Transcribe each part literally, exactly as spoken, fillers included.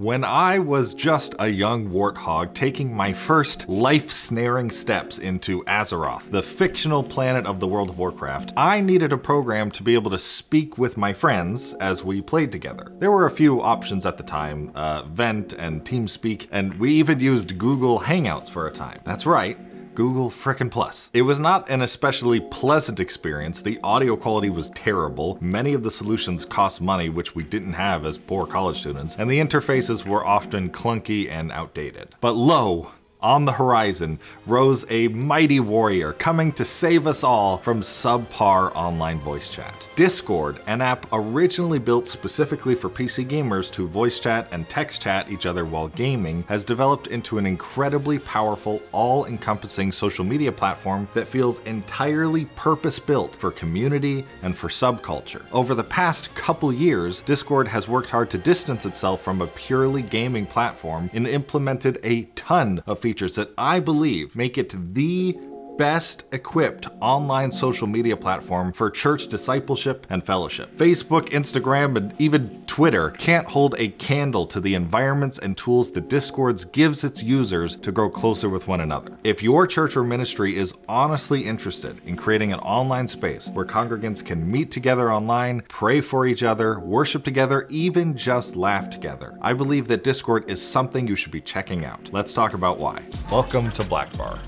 When I was just a young warthog taking my first life-snaring steps into Azeroth, the fictional planet of the World of Warcraft, I needed a program to be able to speak with my friends as we played together. There were a few options at the time, uh, Vent and TeamSpeak, and we even used Google Hangouts for a time. That's right. Google frickin' plus. It was not an especially pleasant experience. The audio quality was terrible. Many of the solutions cost money, which we didn't have as poor college students, and the interfaces were often clunky and outdated. But lo, on the horizon rose a mighty warrior coming to save us all from subpar online voice chat. Discord, an app originally built specifically for P C gamers to voice chat and text chat each other while gaming, has developed into an incredibly powerful, all-encompassing social media platform that feels entirely purpose-built for community and for subculture. Over the past couple years, Discord has worked hard to distance itself from a purely gaming platform and implemented a ton of features features that I believe make it the best equipped online social media platform for church discipleship and fellowship. Facebook, Instagram, and even Twitter can't hold a candle to the environments and tools that Discord gives its users to grow closer with one another. If your church or ministry is honestly interested in creating an online space where congregants can meet together online, pray for each other, worship together, even just laugh together, I believe that Discord is something you should be checking out. Let's talk about why. Welcome to Blackbar.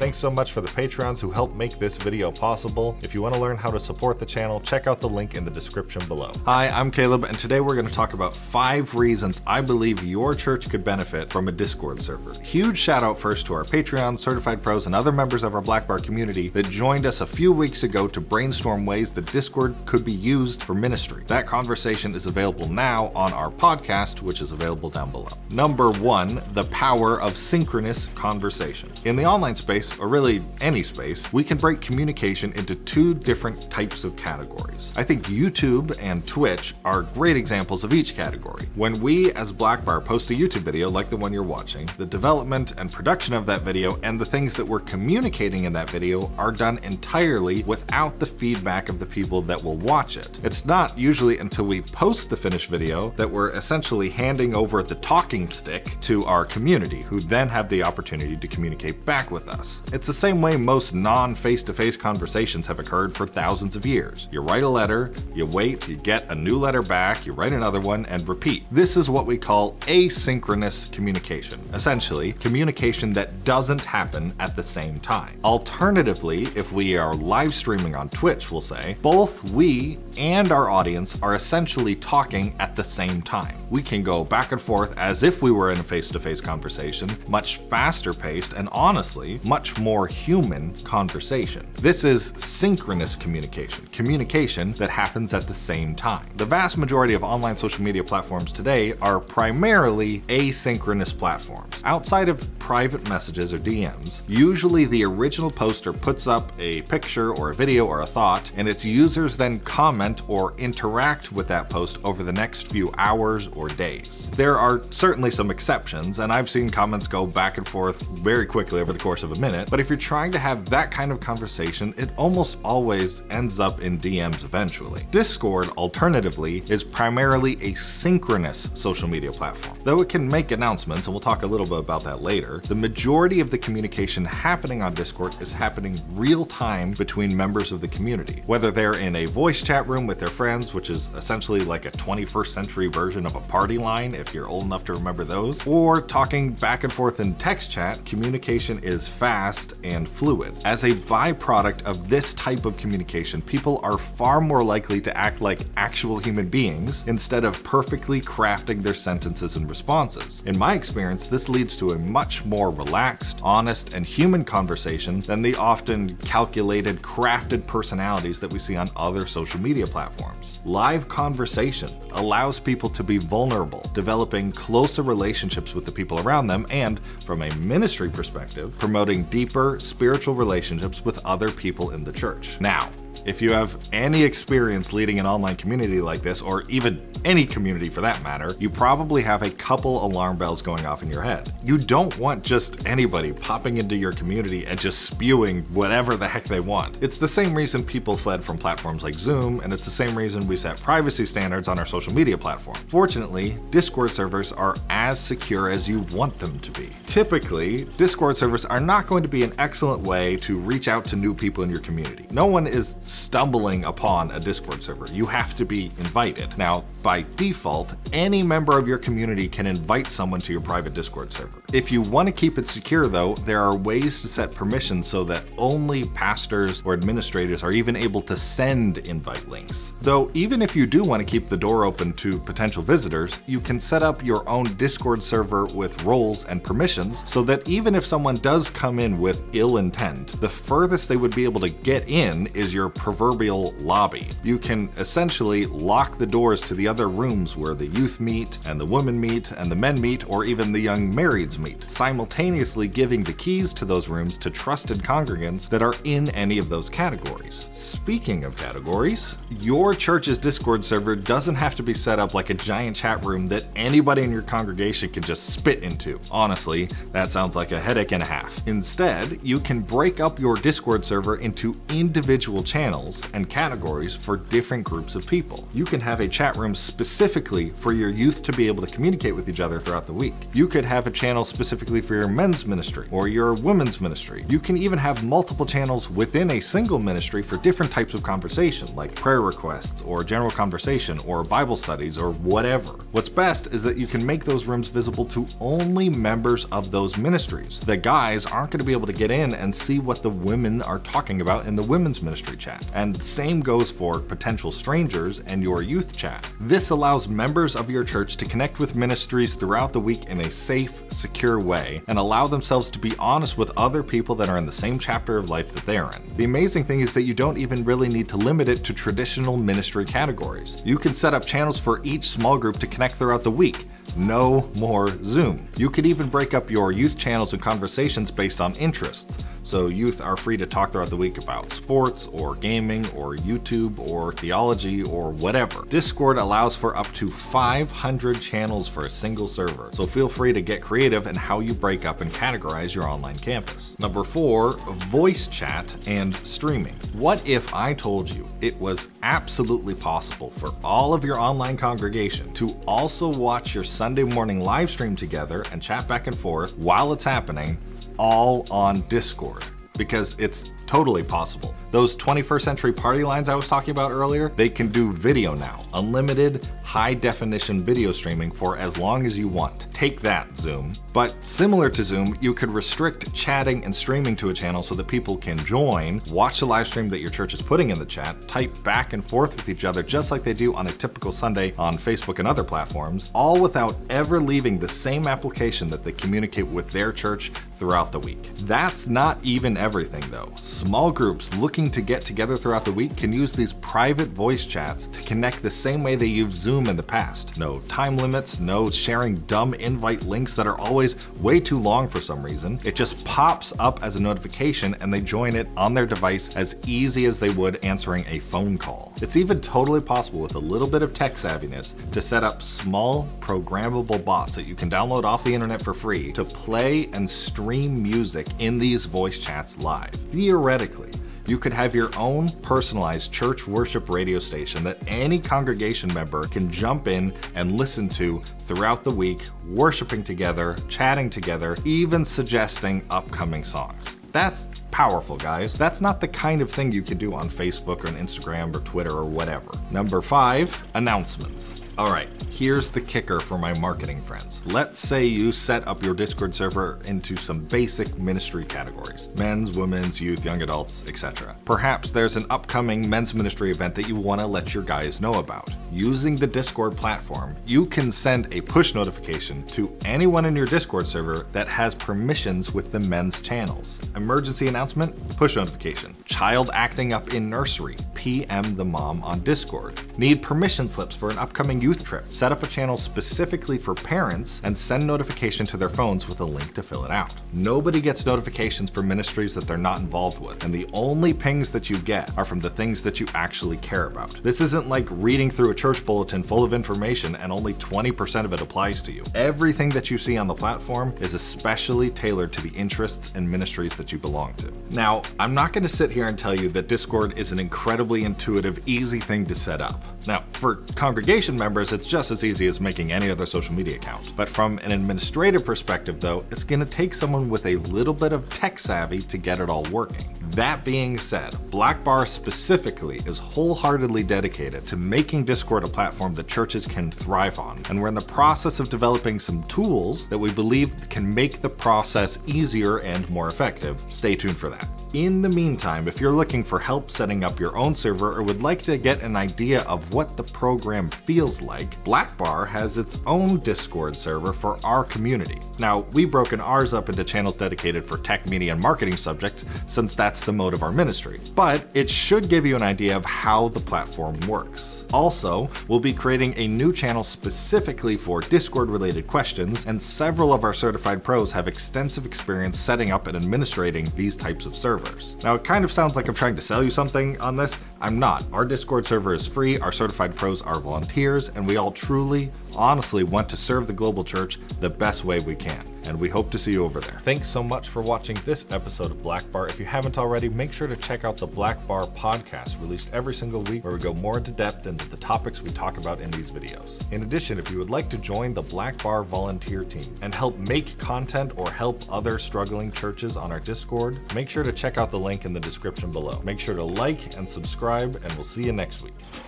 Thanks so much for the Patrons who helped make this video possible. If you want to learn how to support the channel, check out the link in the description below. Hi, I'm Caleb, and today we're going to talk about five reasons I believe your church could benefit from a Discord server. Huge shout out first to our Patreons, certified pros, and other members of our Blackbar community that joined us a few weeks ago to brainstorm ways that Discord could be used for ministry. That conversation is available now on our podcast, which is available down below. Number one, the power of synchronous conversation. In the online space, or really any space, we can break communication into two different types of categories. I think YouTube and Twitch are great examples of each category. When we as Blackbar post a YouTube video like the one you're watching, the development and production of that video and the things that we're communicating in that video are done entirely without the feedback of the people that will watch it. It's not usually until we post the finished video that we're essentially handing over the talking stick to our community, who then have the opportunity to communicate back with us. It's the same way most non-face-to-face conversations have occurred for thousands of years. You write a letter, you wait, you get a new letter back, you write another one, and repeat. This is what we call asynchronous communication. Essentially, communication that doesn't happen at the same time. Alternatively, if we are live streaming on Twitch, we'll say, both we and our audience are essentially talking at the same time. We can go back and forth as if we were in a face-to-face conversation, much faster paced, and honestly, much more human conversation. This is synchronous communication, communication that happens at the same time. The vast majority of online social media platforms today are primarily asynchronous platforms. Outside of private messages or D Ms, usually the original poster puts up a picture or a video or a thought, and its users then comment or interact with that post over the next few hours or days. There are certainly some exceptions, and I've seen comments go back and forth very quickly over the course of a minute. But if you're trying to have that kind of conversation, it almost always ends up in D Ms eventually. Discord, alternatively, is primarily a synchronous social media platform. Though it can make announcements, and we'll talk a little bit about that later, the majority of the communication happening on Discord is happening real time between members of the community. Whether they're in a voice chat room with their friends, which is essentially like a twenty-first century version of a party line, if you're old enough to remember those, or talking back and forth in text chat, communication is fast and fluid. As a byproduct of this type of communication, people are far more likely to act like actual human beings instead of perfectly crafting their sentences and responses. In my experience, this leads to a much more relaxed, honest, and human conversation than the often calculated, crafted personalities that we see on other social media platforms. Live conversation allows people to be vulnerable, developing closer relationships with the people around them, and from a ministry perspective, promoting deeper spiritual relationships with other people in the church. Now, If you have any experience leading an online community like this, or even any community for that matter, you probably have a couple alarm bells going off in your head. You don't want just anybody popping into your community and just spewing whatever the heck they want. It's the same reason people fled from platforms like Zoom, and it's the same reason we set privacy standards on our social media platform. Fortunately, Discord servers are as secure as you want them to be. Typically, Discord servers are not going to be an excellent way to reach out to new people in your community. No one is stumbling upon a Discord server. You have to be invited. Now, by default, any member of your community can invite someone to your private Discord server. If you want to keep it secure though, there are ways to set permissions so that only pastors or administrators are even able to send invite links. Though even if you do want to keep the door open to potential visitors, you can set up your own Discord server with roles and permissions so that even if someone does come in with ill intent, the furthest they would be able to get in is your proverbial lobby. You can essentially lock the doors to the other rooms where the youth meet, and the women meet, and the men meet, or even the young marrieds meet, simultaneously giving the keys to those rooms to trusted congregants that are in any of those categories. Speaking of categories, your church's Discord server doesn't have to be set up like a giant chat room that anybody in your congregation can just spit into. Honestly, that sounds like a headache and a half. Instead, you can break up your Discord server into individual channels and categories for different groups of people. You can have a chat room specifically for your youth to be able to communicate with each other throughout the week. You could have a channel specifically for your men's ministry or your women's ministry. You can even have multiple channels within a single ministry for different types of conversation, like prayer requests or general conversation or Bible studies or whatever. What's best is that you can make those rooms visible to only members of those ministries. The guys aren't going to be able to get in and see what the women are talking about in the women's ministry chat. And same goes for potential strangers and your youth chat. This allows members of your church to connect with ministries throughout the week in a safe, secure way and allow themselves to be honest with other people that are in the same chapter of life that they're in. The amazing thing is that you don't even really need to limit it to traditional ministry categories. You can set up channels for each small group to connect throughout the week. No more Zoom. You could even break up your youth channels and conversations based on interests. So youth are free to talk throughout the week about sports or gaming or YouTube or theology or whatever. Discord allows for up to five hundred channels for a single server, so feel free to get creative in how you break up and categorize your online campus. Number four, voice chat and streaming. What if I told you it was absolutely possible for all of your online congregation to also watch your Sunday morning live stream together and chat back and forth while it's happening, all on Discord? Because it's totally possible. Those twenty-first century party lines I was talking about earlier, they can do video now. Unlimited, high definition video streaming for as long as you want. Take that, Zoom. But similar to Zoom, you could restrict chatting and streaming to a channel so that people can join, watch the live stream that your church is putting in the chat, type back and forth with each other just like they do on a typical Sunday on Facebook and other platforms, all without ever leaving the same application that they communicate with their church throughout the week. That's not even everything though. Small groups looking to get together throughout the week can use these private voice chats to connect the same way they used Zoom in the past. No time limits, no sharing dumb invite links that are always way too long for some reason. It just pops up as a notification and they join it on their device as easy as they would answering a phone call. It's even totally possible with a little bit of tech savviness to set up small programmable bots that you can download off the internet for free to play and stream music in these voice chats live. Theoretically, you could have your own personalized church worship radio station that any congregation member can jump in and listen to throughout the week, worshiping together, chatting together, even suggesting upcoming songs. That's powerful, guys. That's not the kind of thing you can do on Facebook or on Instagram or Twitter or whatever. Number five, announcements. All right, here's the kicker for my marketing friends. Let's say you set up your Discord server into some basic ministry categories: men's, women's, youth, young adults, et cetera. Perhaps there's an upcoming men's ministry event that you want to let your guys know about. using the Discord platform, you can send a push notification to anyone in your Discord server that has permissions with the men's channels. Emergency announcement, push notification. Child acting up in nursery, P M the mom on Discord. Need permission slips for an upcoming youth trip. Set up a channel specifically for parents and send notification to their phones with a link to fill it out. Nobody gets notifications for ministries that they're not involved with, and the only pings that you get are from the things that you actually care about. This isn't like reading through a church bulletin full of information and only twenty percent of it applies to you. Everything that you see on the platform is especially tailored to the interests and ministries that you belong to. Now, I'm not going to sit here and tell you that Discord is an incredibly intuitive, easy thing to set up. Now, for congregation members, it's just as easy as making any other social media account. But from an administrative perspective, though, it's going to take someone with a little bit of tech savvy to get it all working. That being said, Blackbar specifically is wholeheartedly dedicated to making Discord a platform that churches can thrive on, and we're in the process of developing some tools that we believe can make the process easier and more effective. Stay tuned for that. In the meantime, if you're looking for help setting up your own server or would like to get an idea of what the program feels like, Blackbar has its own Discord server for our community. Now, we've broken ours up into channels dedicated for tech, media, and marketing subjects, since that's the mode of our ministry. But it should give you an idea of how the platform works. Also, we'll be creating a new channel specifically for Discord-related questions, and several of our certified pros have extensive experience setting up and administrating these types of servers. Now, it kind of sounds like I'm trying to sell you something on this. I'm not. Our Discord server is free, our certified pros are volunteers, and we all truly, honestly want to serve the global church the best way we can. And we hope to see you over there. Thanks so much for watching this episode of Blackbar. If you haven't already, make sure to check out the Blackbar podcast, released every single week, where we go more into depth into the topics we talk about in these videos. In addition, if you would like to join the Blackbar volunteer team and help make content or help other struggling churches on our Discord, make sure to check out the link in the description below. Make sure to like and subscribe, and we'll see you next week.